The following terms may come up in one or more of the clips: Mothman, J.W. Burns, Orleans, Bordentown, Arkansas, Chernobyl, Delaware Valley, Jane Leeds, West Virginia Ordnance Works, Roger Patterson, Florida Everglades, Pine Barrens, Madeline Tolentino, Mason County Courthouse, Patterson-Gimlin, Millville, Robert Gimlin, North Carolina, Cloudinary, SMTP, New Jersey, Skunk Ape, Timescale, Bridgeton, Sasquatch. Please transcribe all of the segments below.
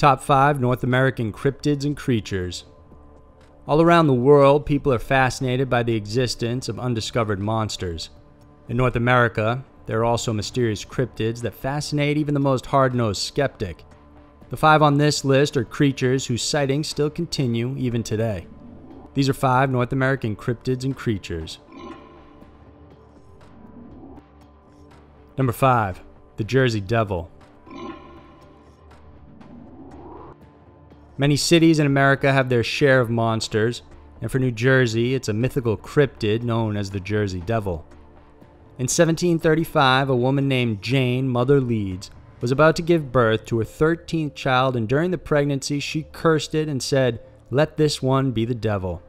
Top 5 North American Cryptids and Creatures. All around the world, people are fascinated by the existence of undiscovered monsters. In North America, there are also mysterious cryptids that fascinate even the most hard-nosed skeptic. The 5 on this list are creatures whose sightings still continue even today. These are 5 North American cryptids and creatures. Number 5. The Jersey Devil. Many cities in America have their share of monsters, and for New Jersey, it's a mythical cryptid known as the Jersey Devil. In 1735, a woman named Jane, Mother Leeds, was about to give birth to her 13th child, and during the pregnancy, she cursed it and said, "Let this one be the devil."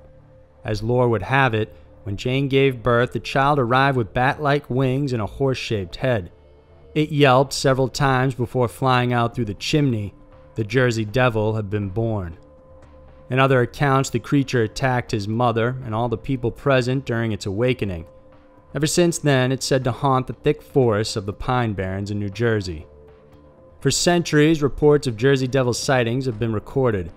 As lore would have it, when Jane gave birth, the child arrived with bat-like wings and a horse-shaped head. It yelped several times before flying out through the chimney. The Jersey Devil had been born. In other accounts, the creature attacked his mother and all the people present during its awakening. Ever since then, it's said to haunt the thick forests of the Pine Barrens in New Jersey. For centuries, reports of Jersey Devil sightings have been recorded.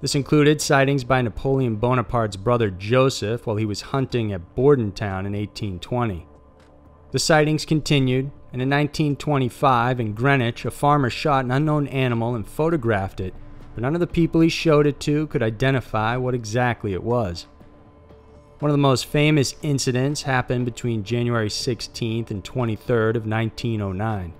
This included sightings by Napoleon Bonaparte's brother Joseph while he was hunting at Bordentown in 1820. The sightings continued, and in 1925 in Greenwich, a farmer shot an unknown animal and photographed it, but none of the people he showed it to could identify what exactly it was. One of the most famous incidents happened between January 16th and 23rd of 1909.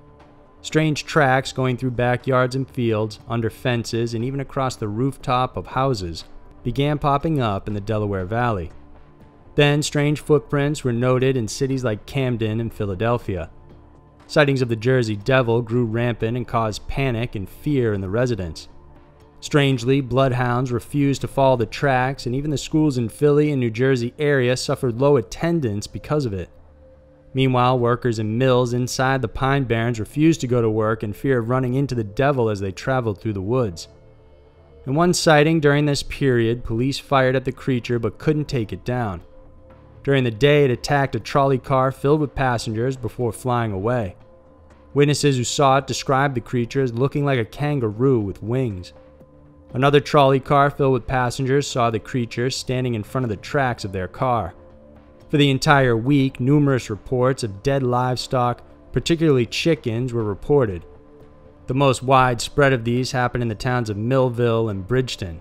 Strange tracks going through backyards and fields, under fences, and even across the rooftop of houses began popping up in the Delaware Valley. Then strange footprints were noted in cities like Camden and Philadelphia. Sightings of the Jersey Devil grew rampant and caused panic and fear in the residents. Strangely, bloodhounds refused to follow the tracks, and even the schools in Philly and New Jersey area suffered low attendance because of it. Meanwhile, workers in mills inside the Pine Barrens refused to go to work in fear of running into the devil as they traveled through the woods. In one sighting during this period, police fired at the creature but couldn't take it down. During the day, it attacked a trolley car filled with passengers before flying away. Witnesses who saw it described the creature as looking like a kangaroo with wings. Another trolley car filled with passengers saw the creature standing in front of the tracks of their car. For the entire week, numerous reports of dead livestock, particularly chickens, were reported. The most widespread of these happened in the towns of Millville and Bridgeton.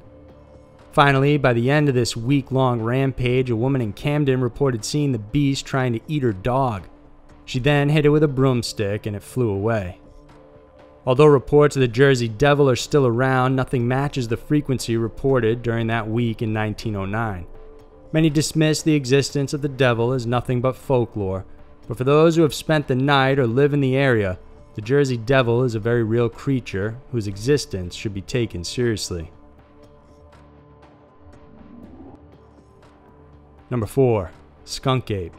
Finally, by the end of this week-long rampage, a woman in Camden reported seeing the beast trying to eat her dog. She then hit it with a broomstick and it flew away. Although reports of the Jersey Devil are still around, nothing matches the frequency reported during that week in 1909. Many dismiss the existence of the devil as nothing but folklore, but for those who have spent the night or live in the area, the Jersey Devil is a very real creature whose existence should be taken seriously. Number 4. Skunk Ape.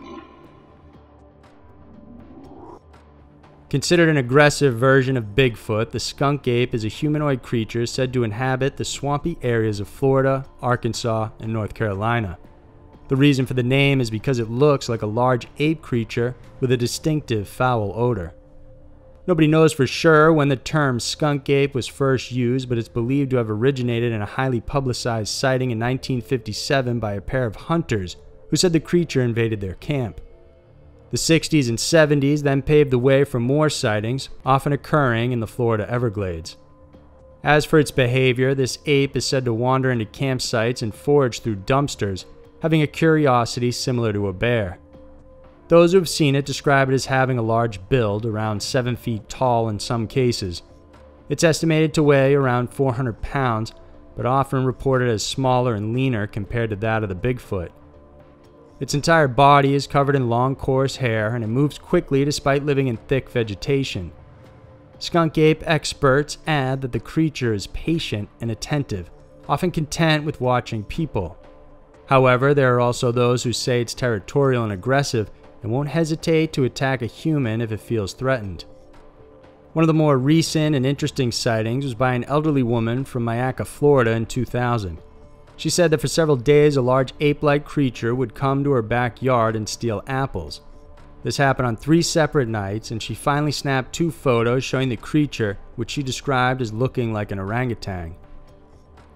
Considered an aggressive version of Bigfoot, the skunk ape is a humanoid creature said to inhabit the swampy areas of Florida, Arkansas, and North Carolina. The reason for the name is because it looks like a large ape creature with a distinctive foul odor. Nobody knows for sure when the term skunk ape was first used, but it's believed to have originated in a highly publicized sighting in 1957 by a pair of hunters who said the creature invaded their camp. The 60s and 70s then paved the way for more sightings, often occurring in the Florida Everglades. As for its behavior, this ape is said to wander into campsites and forage through dumpsters, having a curiosity similar to a bear. Those who have seen it describe it as having a large build, around 7 feet tall in some cases. It's estimated to weigh around 400 pounds, but often reported as smaller and leaner compared to that of the Bigfoot. Its entire body is covered in long, coarse hair, and it moves quickly despite living in thick vegetation. Skunk ape experts add that the creature is patient and attentive, often content with watching people. However, there are also those who say it's territorial and aggressive and won't hesitate to attack a human if it feels threatened. One of the more recent and interesting sightings was by an elderly woman from Mayaka, Florida in 2000. She said that for several days a large ape-like creature would come to her backyard and steal apples. This happened on 3 separate nights, and she finally snapped 2 photos showing the creature, which she described as looking like an orangutan.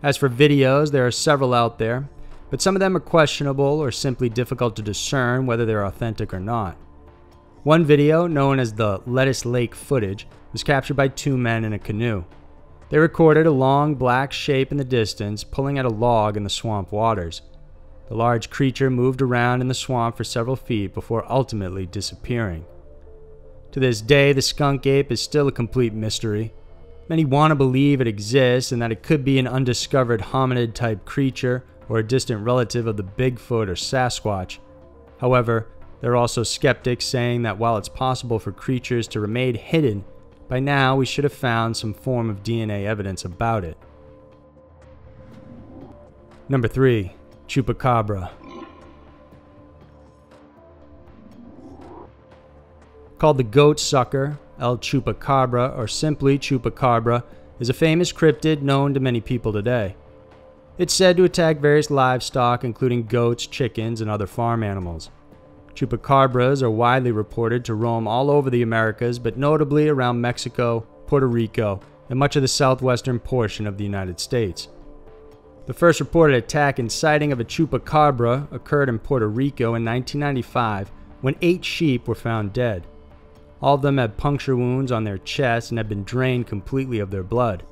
As for videos, there are several out there, but some of them are questionable or simply difficult to discern whether they're authentic or not. One video, known as the Lettuce Lake footage, was captured by 2 men in a canoe. They recorded a long black shape in the distance pulling at a log in the swamp waters. The large creature moved around in the swamp for several feet before ultimately disappearing. To this day, the skunk ape is still a complete mystery. Many want to believe it exists and that it could be an undiscovered hominid-type creature or a distant relative of the Bigfoot or Sasquatch. However, there are also skeptics saying that while it's possible for creatures to remain hidden, by now we should have found some form of DNA evidence about it. Number 3. Chupacabra. Called the goat sucker, El Chupacabra, or simply Chupacabra, is a famous cryptid known to many people today. It's said to attack various livestock, including goats, chickens, and other farm animals. Chupacabras are widely reported to roam all over the Americas, but notably around Mexico, Puerto Rico, and much of the southwestern portion of the United States. The first reported attack and sighting of a chupacabra occurred in Puerto Rico in 1995 when 8 sheep were found dead. All of them had puncture wounds on their chests and had been drained completely of their blood.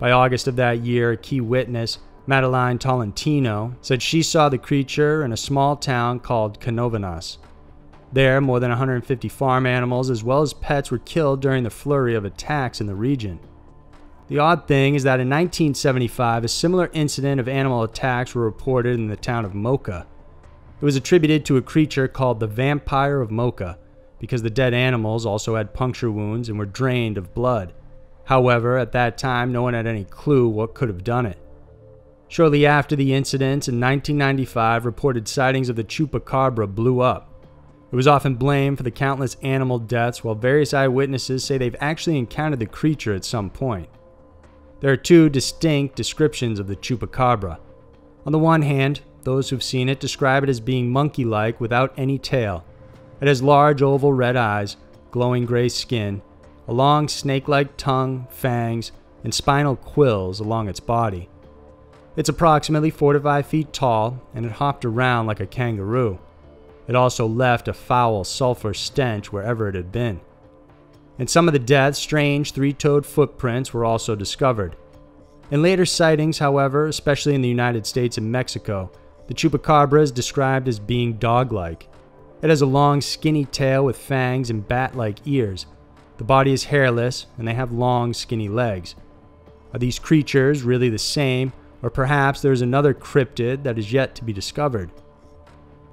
By August of that year, a key witness, Madeline Tolentino, said she saw the creature in a small town called Canovanas. There, more than 150 farm animals as well as pets were killed during the flurry of attacks in the region. The odd thing is that in 1975, a similar incident of animal attacks were reported in the town of Moca. It was attributed to a creature called the Vampire of Moca, because the dead animals also had puncture wounds and were drained of blood. However, at that time, no one had any clue what could have done it. Shortly after the incidents in 1995, reported sightings of the chupacabra blew up. It was often blamed for the countless animal deaths, while various eyewitnesses say they've actually encountered the creature at some point. There are 2 distinct descriptions of the chupacabra. On the one hand, those who've seen it describe it as being monkey-like without any tail. It has large oval red eyes, glowing gray skin, a long snake-like tongue, fangs, and spinal quills along its body. It's approximately 4 to 5 feet tall, and it hopped around like a kangaroo. It also left a foul sulfur stench wherever it had been. In some of the deaths, strange 3-toed footprints were also discovered. In later sightings, however, especially in the United States and Mexico, the chupacabra is described as being dog-like. It has a long, skinny tail with fangs and bat-like ears. The body is hairless, and they have long, skinny legs. Are these creatures really the same, or perhaps there is another cryptid that is yet to be discovered?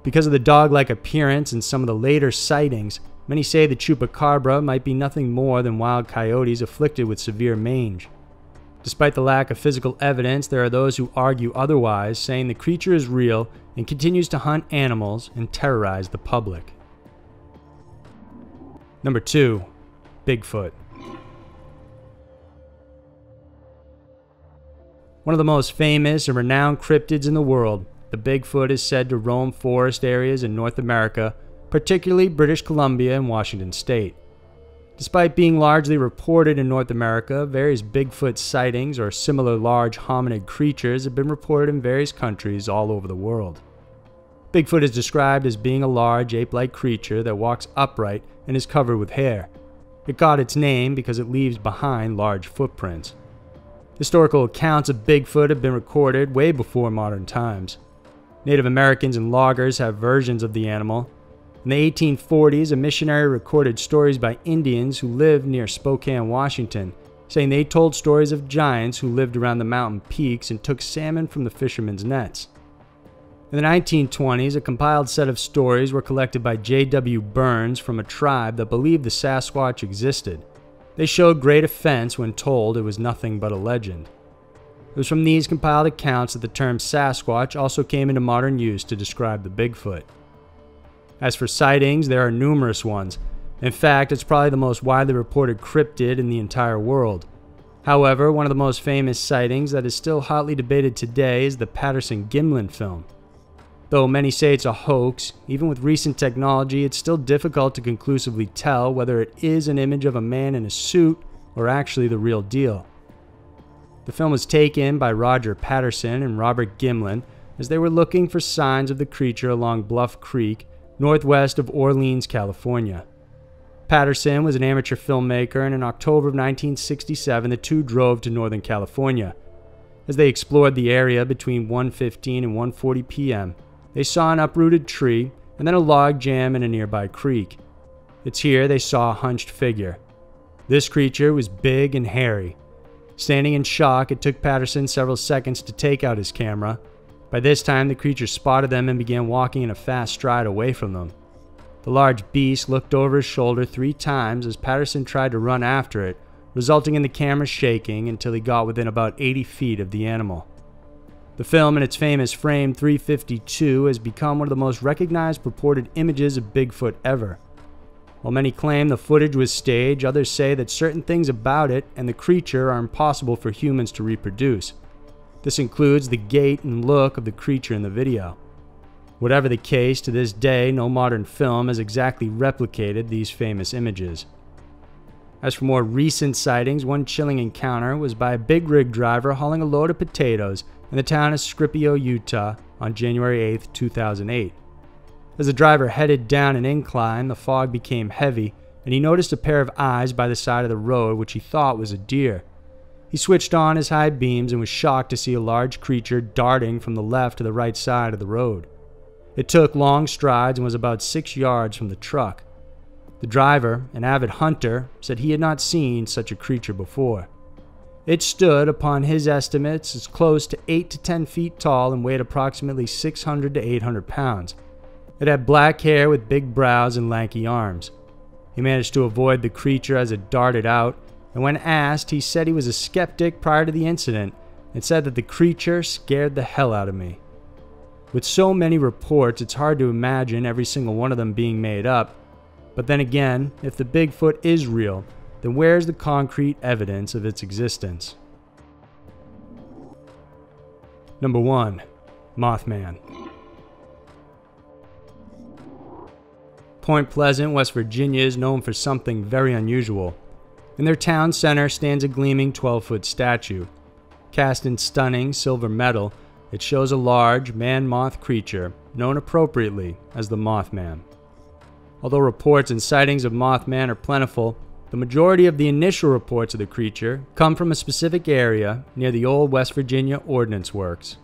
Because of the dog-like appearance in some of the later sightings, many say the chupacabra might be nothing more than wild coyotes afflicted with severe mange. Despite the lack of physical evidence, there are those who argue otherwise, saying the creature is real and continues to hunt animals and terrorize the public. Number 2. Bigfoot. One of the most famous and renowned cryptids in the world, the Bigfoot is said to roam forest areas in North America, particularly British Columbia and Washington State. Despite being largely reported in North America, various Bigfoot sightings or similar large hominid creatures have been reported in various countries all over the world. Bigfoot is described as being a large ape-like creature that walks upright and is covered with hair. It got its name because it leaves behind large footprints. Historical accounts of Bigfoot have been recorded way before modern times. Native Americans and loggers have versions of the animal. In the 1840s, a missionary recorded stories by Indians who lived near Spokane, Washington, saying they told stories of giants who lived around the mountain peaks and took salmon from the fishermen's nets. In the 1920s, a compiled set of stories were collected by J.W. Burns from a tribe that believed the Sasquatch existed. They showed great offense when told it was nothing but a legend. It was from these compiled accounts that the term Sasquatch also came into modern use to describe the Bigfoot. As for sightings, there are numerous ones. In fact, it's probably the most widely reported cryptid in the entire world. However, one of the most famous sightings that is still hotly debated today is the Patterson-Gimlin film. Though many say it's a hoax, even with recent technology, it's still difficult to conclusively tell whether it is an image of a man in a suit or actually the real deal. The film was taken by Roger Patterson and Robert Gimlin as they were looking for signs of the creature along Bluff Creek, northwest of Orleans, California. Patterson was an amateur filmmaker, and in October of 1967, the two drove to Northern California. As they explored the area between 1:15 and 1:40 p.m., they saw an uprooted tree and then a log jam in a nearby creek. It's here they saw a hunched figure. This creature was big and hairy. Standing in shock, it took Patterson several seconds to take out his camera. By this time, the creature spotted them and began walking in a fast stride away from them. The large beast looked over his shoulder 3 times as Patterson tried to run after it, resulting in the camera shaking until he got within about 80 feet of the animal. The film in its famous frame 352 has become one of the most recognized purported images of Bigfoot ever. While many claim the footage was staged, others say that certain things about it and the creature are impossible for humans to reproduce. This includes the gait and look of the creature in the video. Whatever the case, to this day, no modern film has exactly replicated these famous images. As for more recent sightings, one chilling encounter was by a big rig driver hauling a load of potatoes in the town of Scripio, Utah on January 8, 2008. As the driver headed down an incline, the fog became heavy, and he noticed a pair of eyes by the side of the road which he thought was a deer. He switched on his high beams and was shocked to see a large creature darting from the left to the right side of the road. It took long strides and was about 6 yards from the truck. The driver, an avid hunter, said he had not seen such a creature before. It stood, upon his estimates, as close to 8 to 10 feet tall and weighed approximately 600 to 800 pounds. It had black hair with big brows and lanky arms. He managed to avoid the creature as it darted out, and when asked, he said he was a skeptic prior to the incident and said that the creature scared the hell out of me. With so many reports, it's hard to imagine every single one of them being made up. But then again, if the Bigfoot is real, then where's the concrete evidence of its existence? Number 1. Mothman. Point Pleasant, West Virginia is known for something very unusual. In their town center stands a gleaming 12-foot statue. Cast in stunning silver metal, it shows a large man-moth creature, known appropriately as the Mothman. Although reports and sightings of Mothman are plentiful, the majority of the initial reports of the creature come from a specific area near the old West Virginia Ordnance Works.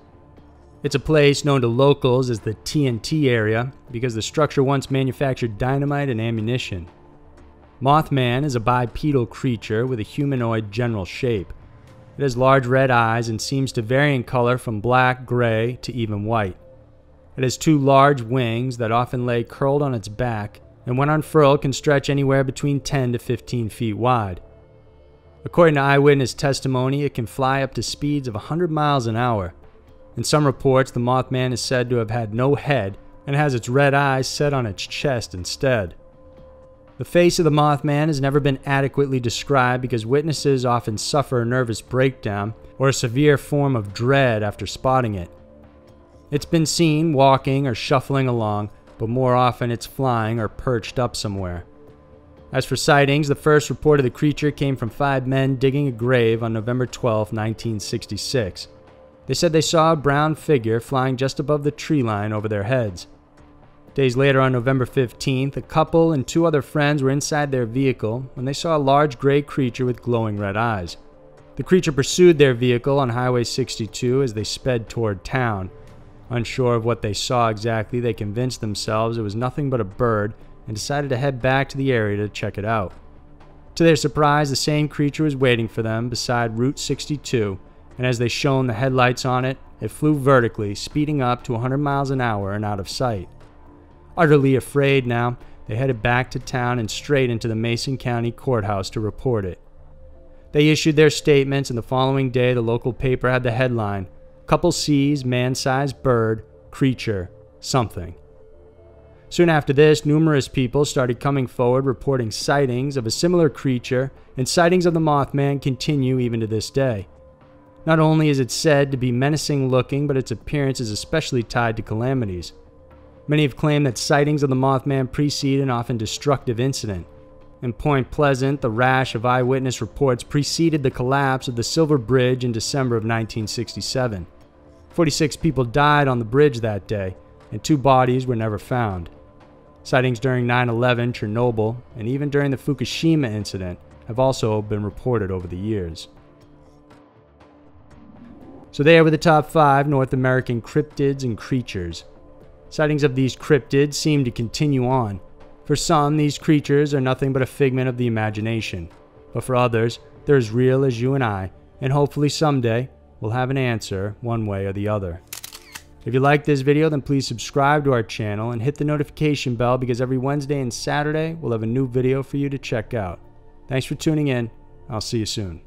It's a place known to locals as the TNT area because the structure once manufactured dynamite and ammunition. Mothman is a bipedal creature with a humanoid general shape. It has large red eyes and seems to vary in color from black, gray, to even white. It has 2 large wings that often lay curled on its back, and when unfurled can stretch anywhere between 10 to 15 feet wide. According to eyewitness testimony, it can fly up to speeds of 100 miles an hour. In some reports, the Mothman is said to have had no head and has its red eyes set on its chest instead. The face of the Mothman has never been adequately described because witnesses often suffer a nervous breakdown or a severe form of dread after spotting it. It's been seen walking or shuffling along, but more often it's flying or perched up somewhere. As for sightings, the first report of the creature came from 5 men digging a grave on November 12, 1966. They said they saw a brown figure flying just above the tree line over their heads. Days later, on November 15th, a couple and 2 other friends were inside their vehicle when they saw a large gray creature with glowing red eyes. The creature pursued their vehicle on Highway 62 as they sped toward town. Unsure of what they saw exactly, they convinced themselves it was nothing but a bird and decided to head back to the area to check it out. To their surprise, the same creature was waiting for them beside Route 62, and as they shone the headlights on it, it flew vertically, speeding up to 100 miles an hour and out of sight. Utterly afraid now, they headed back to town and straight into the Mason County Courthouse to report it. They issued their statements, and the following day the local paper had the headline, "Couple Sees Man-Sized Bird, Creature, Something." Soon after this, numerous people started coming forward reporting sightings of a similar creature, and sightings of the Mothman continue even to this day. Not only is it said to be menacing looking, but its appearance is especially tied to calamities. Many have claimed that sightings of the Mothman precede an often destructive incident. In Point Pleasant, the rash of eyewitness reports preceded the collapse of the Silver Bridge in December of 1967. 46 people died on the bridge that day, and 2 bodies were never found. Sightings during 9/11, Chernobyl, and even during the Fukushima incident have also been reported over the years. So there were the top 5 North American cryptids and creatures. Sightings of these cryptids seem to continue on. For some, these creatures are nothing but a figment of the imagination. But for others, they're as real as you and I, and hopefully someday we'll have an answer one way or the other. If you liked this video, then please subscribe to our channel and hit the notification bell, because every Wednesday and Saturday we'll have a new video for you to check out. Thanks for tuning in. I'll see you soon.